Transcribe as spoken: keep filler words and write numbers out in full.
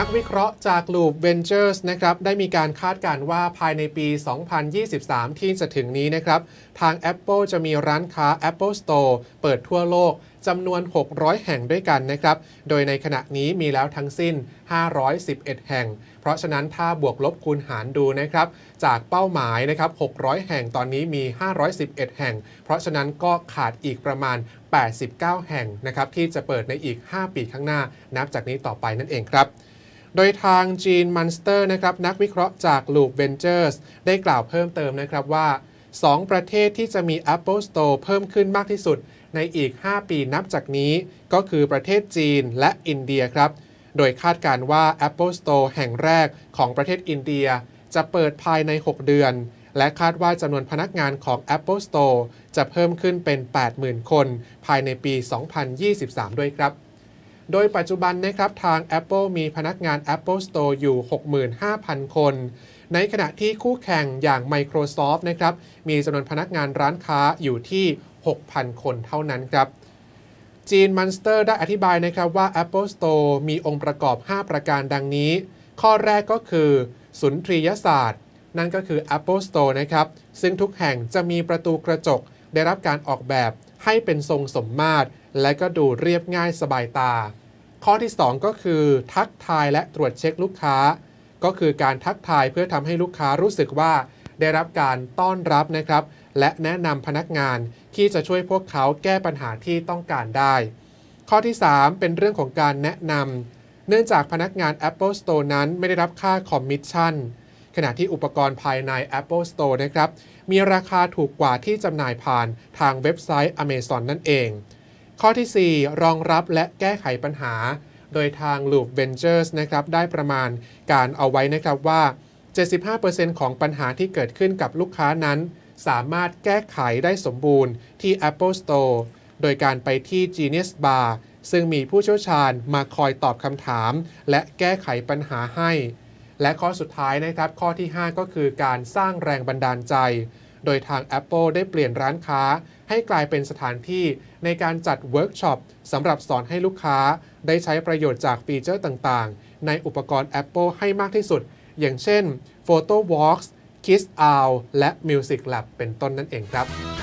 นักวิเคราะห์จาก Loop Ventures นะครับได้มีการคาดการณ์ว่าภายในปี สองพันยี่สิบสาม ที่จะถึงนี้นะครับทาง Apple จะมีร้านค้า Apple Store เปิดทั่วโลกจำนวนหกร้อยแห่งด้วยกันนะครับโดยในขณะนี้มีแล้วทั้งสิ้นห้าร้อยสิบเอ็ดแห่งเพราะฉะนั้นถ้าบวกลบคูณหารดูนะครับจากเป้าหมายนะครับหกร้อยแห่งตอนนี้มีห้าร้อยสิบเอ็ดแห่งเพราะฉะนั้นก็ขาดอีกประมาณแปดสิบเก้าแห่งนะครับที่จะเปิดในอีกห้าปีข้างหน้านับจากนี้ต่อไปนั่นเองครับโดยทาง Genius Bar นะครับนักวิเคราะห์จาก Loop Ventures ได้กล่าวเพิ่มเติมนะครับว่าสองประเทศที่จะมี Apple Store เพิ่มขึ้นมากที่สุดในอีกห้าปีนับจากนี้ก็คือประเทศจีนและอินเดียครับโดยคาดการณ์ว่า Apple Store แห่งแรกของประเทศอินเดียจะเปิดภายในหกเดือนและคาดว่าจำนวนพนักงานของ Apple Store จะเพิ่มขึ้นเป็น แปดหมื่น คนภายในปี สองพันยี่สิบสาม ด้วยครับโดยปัจจุบันนะครับทาง Apple มีพนักงาน Apple Store อยู่ หกหมื่นห้าพัน คนในขณะที่คู่แข่งอย่าง Microsoft นะครับมีจำนวนพนักงานร้านค้าอยู่ที่ หกพัน คนเท่านั้นครับจีนมันสเตอร์ได้อธิบายนะครับว่า Apple Store มีองค์ประกอบห้าประการดังนี้ข้อแรกก็คือสุนทรียศาสตร์นั่นก็คือ Apple Store นะครับซึ่งทุกแห่งจะมีประตูกระจกได้รับการออกแบบให้เป็นทรงสมมาตรและก็ดูเรียบง่ายสบายตาข้อที่สองก็คือทักทายและตรวจเช็คลูกค้าก็คือการทักทายเพื่อทำให้ลูกค้ารู้สึกว่าได้รับการต้อนรับนะครับและแนะนำพนักงานที่จะช่วยพวกเขาแก้ปัญหาที่ต้องการได้ข้อที่สามเป็นเรื่องของการแนะนำเนื่องจากพนักงาน Apple Store นั้นไม่ได้รับค่าคอมมิชชั่นขณะที่อุปกรณ์ภายใน Apple Store นะครับมีราคาถูกกว่าที่จำหน่ายผ่านทางเว็บไซต์ Amazon นั่นเองข้อที่สี่รองรับและแก้ไขปัญหาโดยทาง Loop Ventures นะครับได้ประมาณการเอาไว้นะครับว่า เจ็ดสิบห้าเปอร์เซ็นต์ ของปัญหาที่เกิดขึ้นกับลูกค้านั้นสามารถแก้ไขได้สมบูรณ์ที่ Apple Store โดยการไปที่ Genius Bar ซึ่งมีผู้เชี่ยวชาญมาคอยตอบคำถามและแก้ไขปัญหาให้และข้อสุดท้ายนะครับข้อที่ห้าก็คือการสร้างแรงบันดาลใจโดยทาง Apple ได้เปลี่ยนร้านค้าให้กลายเป็นสถานที่ในการจัดเวิร์กช็อปสำหรับสอนให้ลูกค้าได้ใช้ประโยชน์จากฟีเจอร์ต่างๆในอุปกรณ์ Apple ให้มากที่สุดอย่างเช่น Photowalks, Kiss Out และ Music Lab เป็นต้นนั่นเองครับ